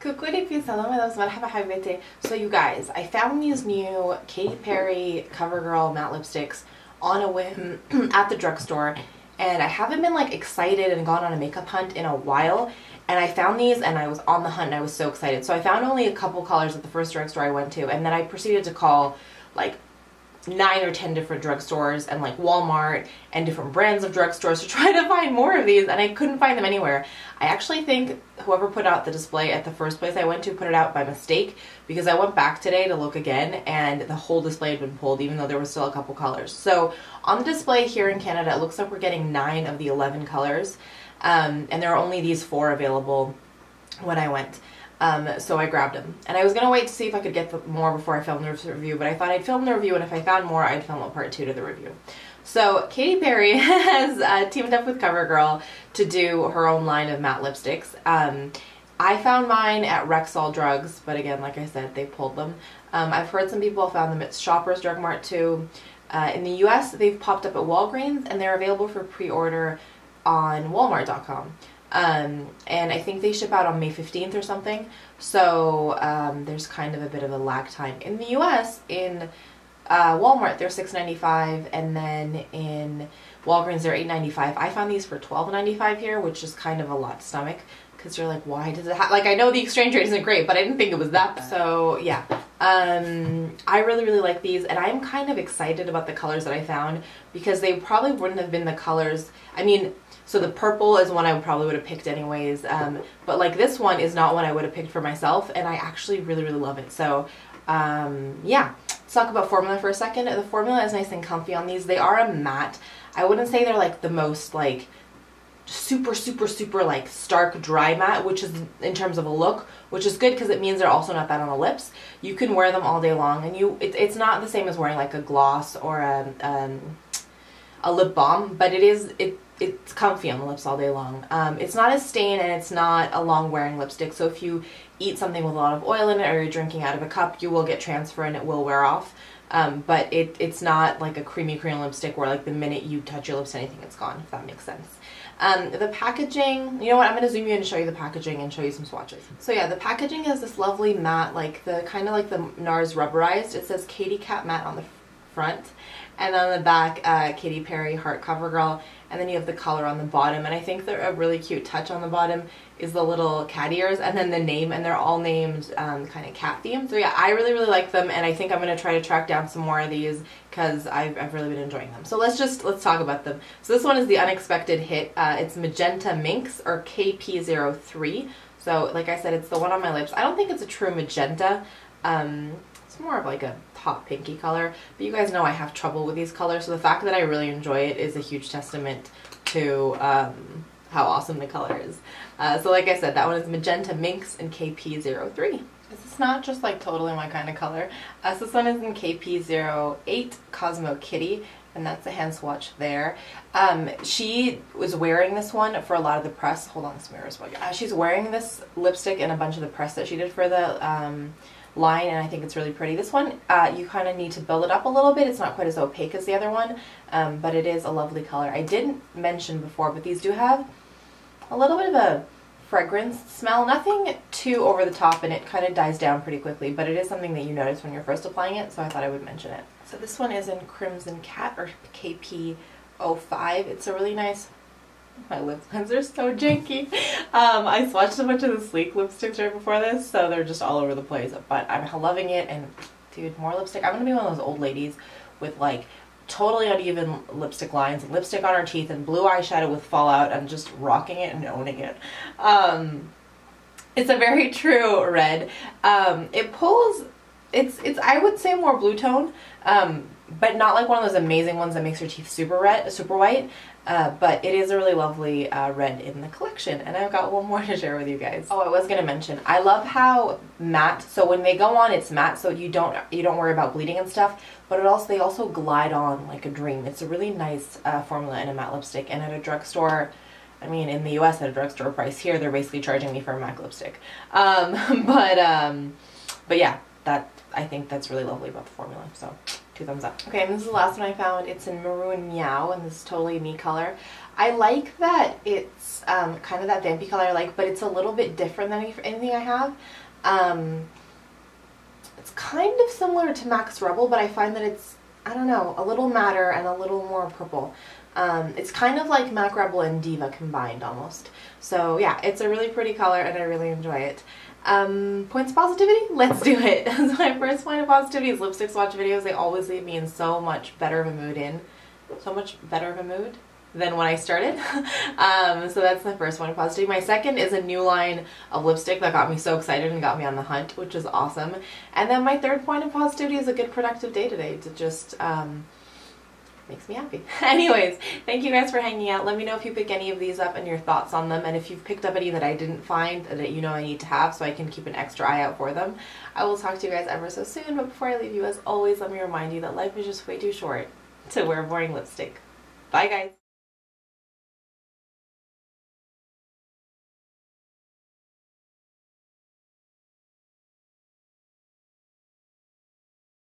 So you guys, I found these new Katy Perry CoverGirl matte lipsticks on a whim at the drugstore, and I haven't been like excited and gone on a makeup hunt in a while, and I found these and I was on the hunt and I was so excited. So I found only a couple colors at the first drugstore I went to, and then I proceeded to call like 9 or 10 different drugstores and like Walmart and different brands of drugstores to try to find more of these, and I couldn't find them anywhere. I actually think whoever put out the display at the first place I went to put it out by mistake, because I went back today to look again and the whole display had been pulled, even though there was still a couple colors. So on the display here in Canada, it looks like we're getting 9 of the 11 colors, and there are only these 4 available when I went. So I grabbed them, and I was going to wait to see if I could get more before I filmed the review, but I thought I'd film the review, and if I found more, I'd film a part 2 to the review. So Katy Perry has teamed up with CoverGirl to do her own line of matte lipsticks. I found mine at Rexall Drugs, but again, like I said, they pulled them. I've heard some people found them at Shoppers Drug Mart too. In the US, they've popped up at Walgreens, and they're available for pre-order on Walmart.com. And I think they ship out on May 15th or something, so there's kind of a bit of a lag time. In the US, in Walmart, they're $6.95, and then in Walgreens, they're $8.95. I found these for $12.95 here, which is kind of a lot to stomach, because you're like, why does it have, like, I know the exchange rate isn't great, but I didn't think it was that bad. So yeah, I really like these, and I'm kind of excited about the colors that I found, because they probably wouldn't have been the colors, I mean, so the purple is one I probably would have picked anyways, but like this one is not one I would have picked for myself, and I actually really love it. So yeah, let's talk about formula for a second. The formula is nice and comfy on these. They are a matte. I wouldn't say they're like the most like super like stark dry matte, which is in terms of a look, which is good because it means they're also not bad on the lips. You can wear them all day long, and it's not the same as wearing like a gloss or a lip balm, but it's comfy on the lips all day long. It's not a stain, and it's not a long wearing lipstick, so if you eat something with a lot of oil in it, or you're drinking out of a cup, you will get transfer and it will wear off. But it's not like a creamy cream lipstick where like the minute you touch your lips to anything, it's gone, if that makes sense. The packaging, you know what, I'm going to zoom you in and show you the packaging and show you some swatches. So yeah, the packaging is this lovely matte, like the kind of like the NARS rubberized. It says Katy Kat Matte on the front, and on the back, Katy Perry Heart CoverGirl, and then you have the color on the bottom. And I think they're a really cute touch on the bottom is the little cat ears, and then the name, and they're all named kind of cat themed. So yeah, I really like them, and I think I'm going to try to track down some more of these, because I've really been enjoying them. So let's talk about them. So this one is the Unexpected Hit. It's Magenta Minx, or KP03. So like I said, it's the one on my lips. I don't think it's a true magenta. It's more of like a hot pinky color, but you guys know I have trouble with these colors, so the fact that I really enjoy it is a huge testament to how awesome the color is. So like I said, that one is Magenta Minx in KP03. This is not just like totally my kind of color. So this one is in KP08 Cosmo Kitty, and that's a hand swatch there. She was wearing this one for a lot of the press. Hold on, this mirror's bugging. She's wearing this lipstick in a bunch of the press that she did for the line, and I think it's really pretty. This one, you kind of need to build it up a little bit. It's not quite as opaque as the other one, but it is a lovely color. I didn't mention before, but these do have a little bit of a fragrance smell. Nothing too over the top, and it kind of dies down pretty quickly, but it is something that you notice when you're first applying it, so I thought I would mention it. So this one is in Crimson Cat, or KP05. It's a really nice... My lip lines are so janky. I swatched a bunch of the Sleek lipsticks right before this, so they're just all over the place, but I'm loving it, and dude, more lipstick. I'm going to be one of those old ladies with like totally uneven lipstick lines and lipstick on our teeth and blue eyeshadow with fallout, and just rocking it and owning it. It's a very true red. It pulls, it's I would say more blue tone, but not like one of those amazing ones that makes your teeth super red, super white. But it is a really lovely red in the collection, and I've got one more to share with you guys. Oh, I was gonna mention, I love how matte. So when they go on, it's matte, so you don't worry about bleeding and stuff. But they also glide on like a dream. It's a really nice formula in a matte lipstick, and at a drugstore. I mean, in the U.S. at a drugstore price. Here, they're basically charging me for a MAC lipstick. But yeah, I think that's really lovely about the formula. So. two thumbs up. Okay, and this is the last one I found. It's in Maroon Meow, and this is totally me color. I like that it's kind of that vampy color I like, but it's a little bit different than anything I have. It's kind of similar to MAC's Rebel, but I find that it's, I don't know, a little madder and a little more purple. It's kind of like MAC Rebel and Diva combined almost. So yeah, it's a really pretty color and I really enjoy it. Points of positivity? Let's do it. So my first point of positivity is lipstick swatch videos. They always leave me in so much better of a mood than when I started. So that's the first one of positivity. My second is a new line of lipstick that got me so excited and got me on the hunt, which is awesome. And then my third point of positivity is a good productive day today. It just makes me happy. Anyways, thank you guys for hanging out. Let me know if you pick any of these up and your thoughts on them, and if you've picked up any that I didn't find that you know I need to have so I can keep an extra eye out for them. I will talk to you guys ever so soon, but before I leave you, as always, let me remind you that life is just way too short to wear boring lipstick. Bye guys!